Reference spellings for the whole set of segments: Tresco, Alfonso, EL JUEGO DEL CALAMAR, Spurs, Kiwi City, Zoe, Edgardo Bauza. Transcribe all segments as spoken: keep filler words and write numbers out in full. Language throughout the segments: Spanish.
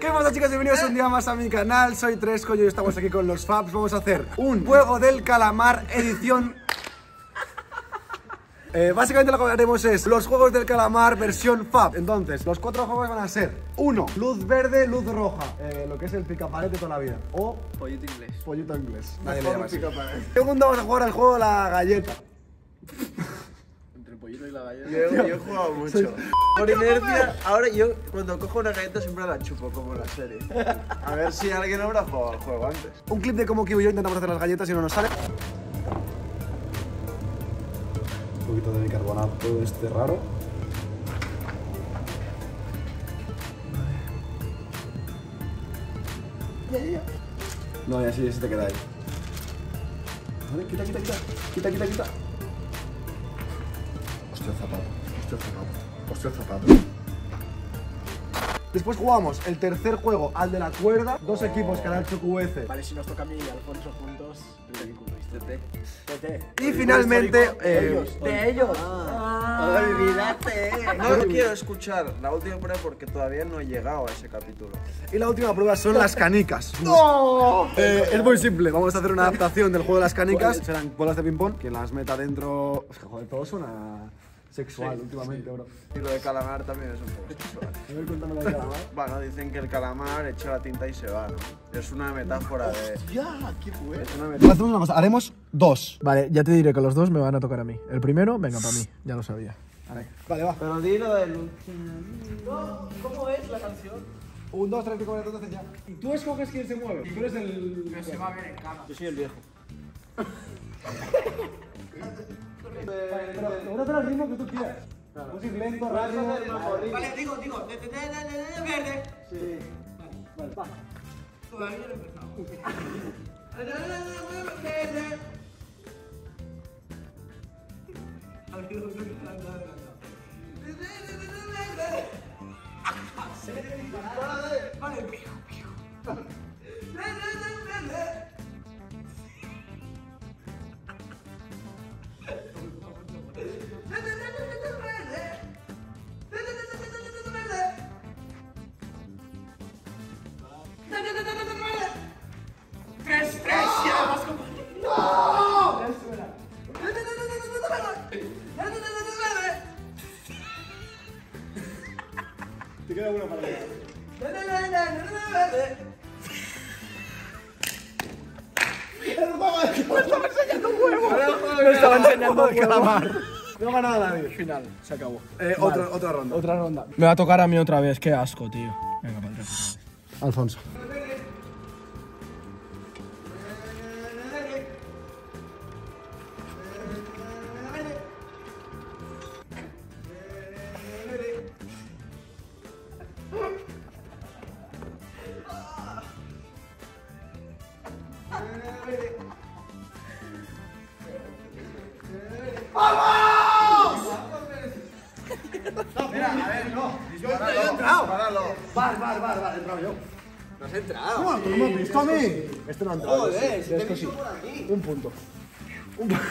¿Qué pasa, chicas? Bienvenidos un día más a mi canal. Soy Tresco y hoy estamos aquí con los Fabs. Vamos a hacer un juego del calamar edición. Eh, básicamente lo que haremos es los juegos del calamar versión Fab. Entonces, los cuatro juegos van a ser: uno, luz verde, luz roja, eh, lo que es el picapared de toda la vida, o pollito inglés. Pollito inglés. Nadie le llama así. Segundo, vamos a jugar al juego de la galleta. Entre el pollito y la galleta. Yo, yo, yo he jugado mucho. Soy... Por inercia, ahora yo cuando cojo una galleta siempre la chupo, como en la serie. A ver si alguien habrá jugado al juego antes. Un clip de cómo Kiwi y yo intentamos hacer las galletas y no nos sale. Un poquito de bicarbonato este raro. No, y así ya se te queda ahí. Vale, quita, quita, quita. Quita, quita, quita. Hostia, zapato. Hostia, zapato. Hostia, zapato. Después jugamos el tercer juego, al de la cuerda, dos oh. equipos, canal Q V C. Vale, si nos toca a mí y Alfonso juntos, T T. Y finalmente, eh, de ellos. Ah, olvídate. No quiero escuchar la última prueba porque todavía no he llegado a ese capítulo. Y la última prueba son las canicas. ¡No! Eh, es muy simple, vamos a hacer una adaptación del juego de las canicas. Serán bolas de ping-pong, quien las meta dentro... Joder, todo suena... sexual, sí, últimamente, sí, bro. Y lo de calamar también es un poco sexual. A ver, cuéntame lo de calamar. Bueno, dicen que el calamar echa la tinta y se va, ¿no? Es una metáfora de... ¡Hostia! ¡Qué bueno! Hacemos una cosa, haremos dos. Vale, ya te diré que los dos me van a tocar a mí. El primero, venga, para mí, ya lo sabía. Vale, vale, va. Pero di lo del... ¿Cómo es la canción? Un, dos, tres, cinco, cuatro, entonces ya. Y tú escoges quién se mueve. Y tú eres el... Pero se va a ver en cama. Yo soy el viejo. Vale, pero seguro que es el ritmo que tú quieras. Claro. Un silento, rápido. Vale, digo, digo. Verde. Sí. Vale, va. Todavía no he empezado. Verde. Vale, pijo, pijo. Te queda uno para mí. ¡Me estaba enseñando huevos! ¡Me estaba enseñando calamar! No gana nada nadie. Final, se acabó. Eh, vale. otra, otra ronda. Otra ronda. Me va a tocar a mí otra vez, qué asco, tío. Venga, para atrás. Alfonso. Bar, bar, bar, bar, he entrado yo. No has entrado. ¿Cómo? Sí, ¿Cómo has visto a mí? Sí. Este no ha entrado. Joder, si te he visto por aquí. Un punto. Un punto.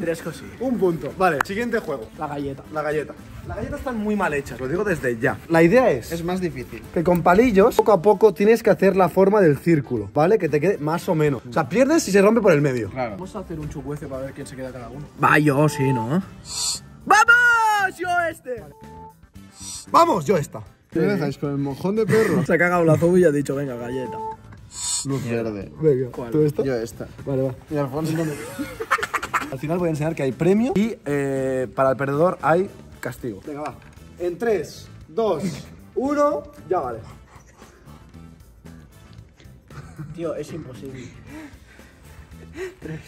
Tresco sí. Un punto. Vale, siguiente juego. La galleta. La galleta. Las galletas están muy mal hechas, lo digo desde ya. La idea es... Es más difícil. Que con palillos, poco a poco, tienes que hacer la forma del círculo, ¿vale? Que te quede más o menos. O sea, pierdes si se rompe por el medio. Claro. Vamos a hacer un chucuece para ver quién se queda cada uno. Va, yo sí, ¿no? ¡Vamos! Yo este. Vale. ¡Vamos! Yo esta. ¿Qué me dejáis con el mojón de perro? Se ha cagado la Zoe y ha dicho, venga, galleta. Luz verde. Venga, ¿cuál? ¿Tú esta? Yo esta. Vale, va. Y Alfonso. Al final voy a enseñar que hay premio y eh, para el perdedor hay castigo. Venga, va. En tres, dos, uno, ya vale. Tío, es imposible. tres.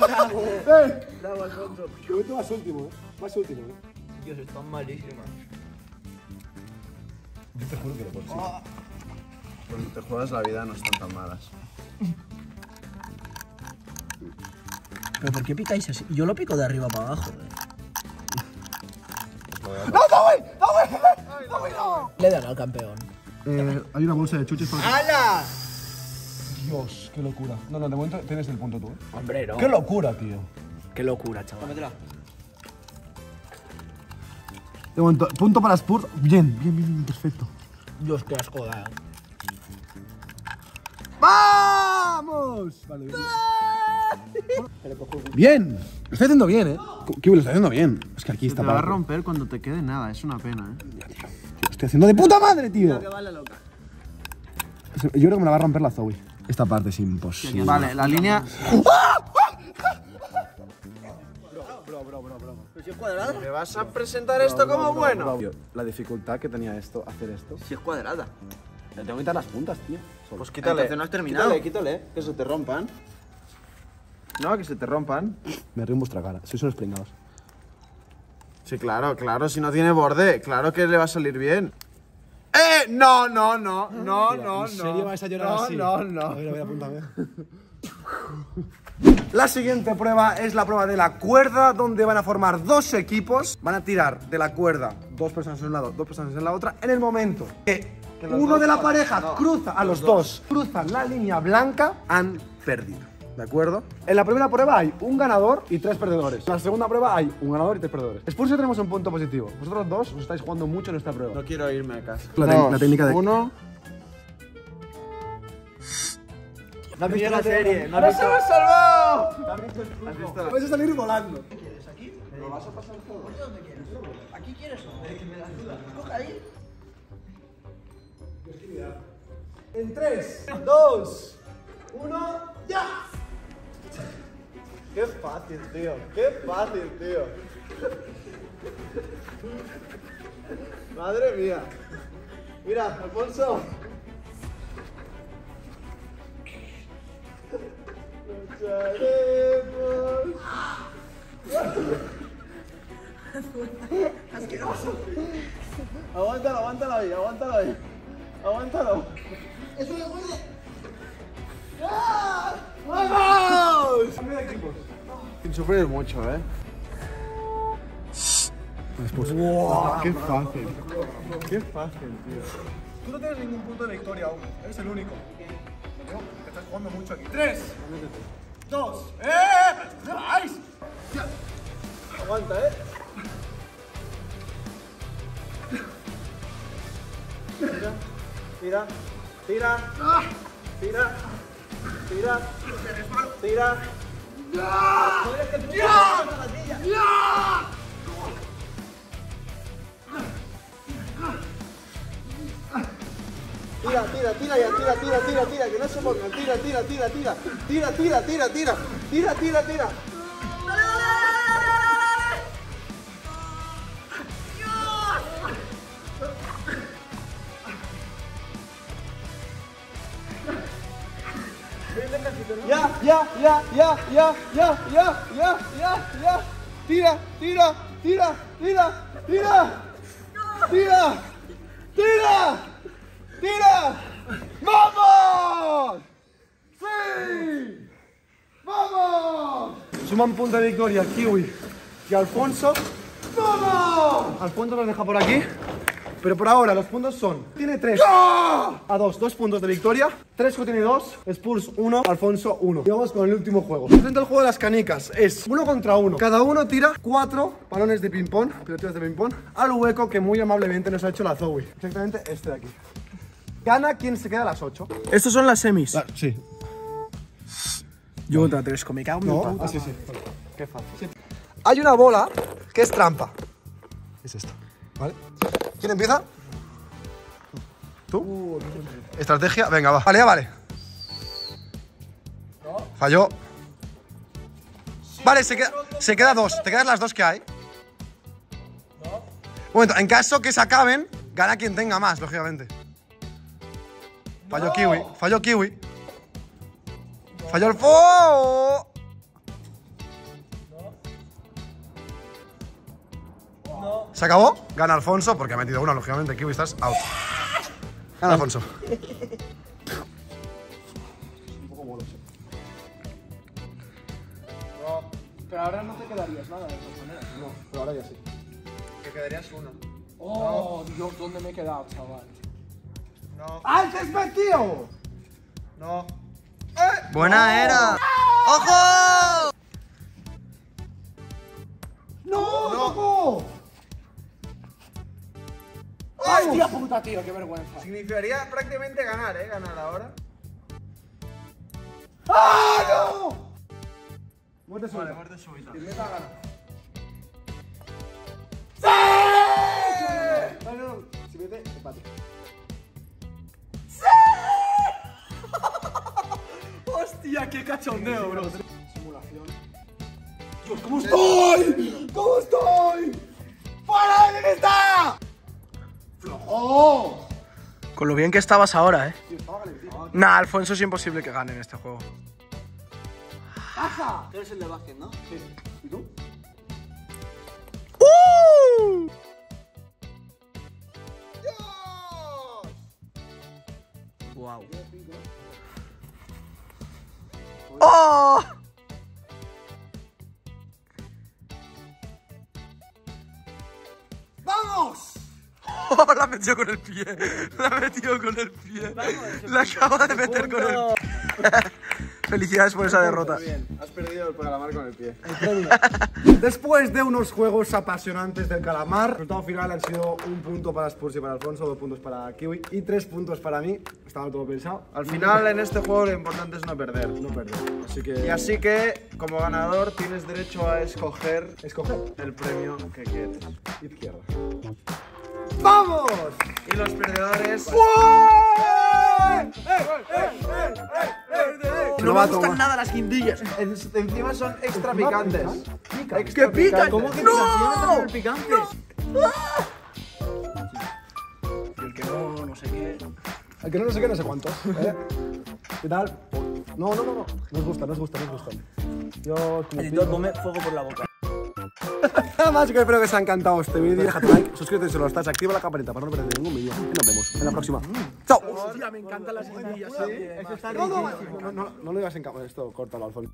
¡Bravo! ¡Eh! ¡Bravo, Alfonso! Que tú vas último, ¿eh? Vas último, ¿eh? Dios, están malísimas. Yo te juro que lo consigo. Oh. Cuando te juegas la vida no están tan malas. ¿Pero por qué picáis así? Yo lo pico de arriba para abajo. Pues ¡No, Zoe! ¡Zoe! ¡Zoe, no! Le dan al campeón. Eh, hay una bolsa de chuches para... ¡Hala! Dios, qué locura. No, no, de momento tienes el punto tú, ¿eh? Hombre, no. ¡Qué locura, tío! ¡Qué locura, chaval! Tómatela. De momento, punto para Spurs. Bien, bien, bien, perfecto. Dios, qué asco da. ¡Vamos! Vale, bien. Bien. Lo está haciendo bien, ¿eh? Kiwi, lo está haciendo bien. Es que aquí está... Te va a romper cuando te quede nada. Es una pena, ¿eh? Ya, tío. Lo estoy haciendo de puta madre, tío. Yo creo que me la va a romper la Zoe. Esta parte es imposible. Vale, la línea... Bro, bro, bro, bro. Pero si es cuadrada. ¿Me vas a presentar bro, esto bro, como bro, bueno? Bro, bro. La dificultad que tenía esto, hacer esto. Si es cuadrada. Le tengo que quitar las puntas, tío. Solo. Pues quítale. Entonces no has terminado. Quítale, quítale. Que se te rompan. No, que se te rompan. Me río en vuestra cara. Sois unos pringados. Sí, claro, claro. Si no tiene borde, claro que le va a salir bien. ¡Eh! No, no, no. No, Mira, no, no. ¿En serio vais a llorar no, así? No, no, no. A ver, apúntame. La siguiente prueba es la prueba de la cuerda, donde van a formar dos equipos. Van a tirar de la cuerda dos personas en un lado, dos personas en la otra. En el momento que, que uno de la pareja no, cruza a los, los dos, dos, cruzan la línea blanca, han perdido. ¿De acuerdo? En la primera prueba hay un ganador y tres perdedores. En la segunda prueba hay un ganador y tres perdedores. Spurs, ya tenemos un punto positivo. Vosotros dos os estáis jugando mucho en esta prueba. No quiero irme a casa. La, dos, la técnica de... Uno... No has visto la serie. ¡No se lo he salvado! ¿Has visto el truco? Vas a salir volando. ¿Qué quieres? ¿Aquí? ¿Lo vas a pasar todo? ¿Por dónde quieres? ¿Aquí quieres? Coge ahí. En tres, dos, uno, ¡ya! ¡Qué fácil, tío! ¡Qué fácil, tío! ¡Madre mía! Mira, Alfonso. Lucharemos. Asqueroso. Aguántalo, aguántalo ahí, aguántalo ahí. Aguántalo. Eso le puedo. ¡Ah! ¡Vamos! Cambio de equipos. Sin sufrir mucho, ¿eh? ¡Wow! ¡Qué fácil! ¡Qué fácil, tío! Tú no tienes ningún punto de victoria aún. Eres el único. Te estás jugando mucho aquí. Tres, dos, ¡eh! ¡Nice! Aguanta, eh. Tira, tira, tira, tira, tira, tira. ¡Ya! ¡Ya! ¡Ya! Tira, tira, tira, ya, tira, tira, tira, tira, que no se pongan, tira, tira, tira, tira, tira, tira, tira, tira, tira, tira, tira. ¡Dale, dale, dale, dale! Ya, ya, ya, ya, ya, ya, ya, ya, ya, ya. Tira, tira, tira, tira, tira, tira, tira. ¡Tira! ¡Vamos! ¡Sí! ¡Vamos! Suman punto de victoria Kiwi y Alfonso. ¡Vamos! Alfonso nos deja por aquí. Pero por ahora los puntos son... Tiene tres. ¡Oh! A dos, dos puntos de victoria. Tresco tiene dos, Spurs uno, Alfonso uno. Y vamos con el último juego. Dentro del juego de las canicas es uno contra uno. Cada uno tira cuatro balones de ping-pong, pelotas de ping-pong, al hueco que muy amablemente nos ha hecho la Zoe. Exactamente este de aquí. Gana quien se queda a las ocho. Estos son las semis. Claro, sí. Yo contra Tresco, me cago en mi puta. Sí, sí. Qué fácil. Sí. Hay una bola que es trampa. Es esta, ¿vale? ¿Quién empieza? ¿Tú? Uh, Estrategia, venga, va. Vale, ya vale. No. Falló. Sí, vale, se queda, se queda dos. Te quedas las dos que hay. No. Bueno, en caso que se acaben, gana quien tenga más, lógicamente. Falló Kiwi, falló Kiwi. No. Falló el fuego. No. No. Se acabó. Gana Alfonso porque ha metido una, lógicamente. Kiwi, estás out. Gana Alfonso. Un poco bolos. No. Pero ahora no te quedarías nada de todas maneras. No, pero ahora ya sí. Te quedarías uno. Oh, no. Dios, ¿dónde me he quedado, chaval? No. ¡Antes metido! No. Eh. ¡Buena no. era! No. ¡Ojo! ¡No, no! Hostia puta, tío, qué vergüenza. Significaría prácticamente ganar, eh, ganar ahora. ¡Ah, no! Muerte súbita. Vale, muerte súbita. Y meta gana. ¡Sí! No, no, no. Si mete, empate. ¡Sí! ¡Hostia, qué cachondeo, bro! Simulación. Dios, ¿cómo estoy? ¿Cómo estoy? ¡Fuera de vista! ¡Flojo! Con lo bien que estabas ahora, eh. Tío, estaba calentito. Nah, Alfonso es imposible que gane en este juego. ¡Baja! Tú eres el de básquet, ¿no? Sí. ¿Y tú? ¡Uh! ¡Dios! ¡Wow! ¡Oh! ¡Vamos! Oh, la metió con el pie. La metió con el pie. La acaba de meter con el pie. Felicidades por esa derrota. Bien, has perdido el calamar con el pie. Después de unos juegos apasionantes del calamar, el resultado final han sido un punto para Spurs y para Alfonso, dos puntos para Kiwi y tres puntos para mí. Estaba todo pensado. Al final, en este juego, lo importante es no perder. No perder. Así que... Y así que, como ganador, tienes derecho a escoger, escoger el premio que quieres. Izquierda. ¡Vamos! Y los perdedores... ¡Eh, eh, eh, eh, eh! No me gustan nada las guindillas. Encima son extra picantes. ¡Que pican! ¿Cómo que no? Picantes. El que no, no sé qué. El que no, no sé qué, no sé cuántos. ¿Qué tal? No, no, no, no. Nos gusta, nos gusta, nos gusta. Yo... Editor, come fuego por la boca. Nada más, que espero que os haya encantado este vídeo. Deja tu like, suscríbete si lo estás, activa la campanita para no perder ningún vídeo. Y nos vemos en la próxima. ¡Chao! Hostia, me encantan las guindillas, ¿sí? Eso está rico. No, no, no lo digas en cámara, esto, córtalo, Alfonso.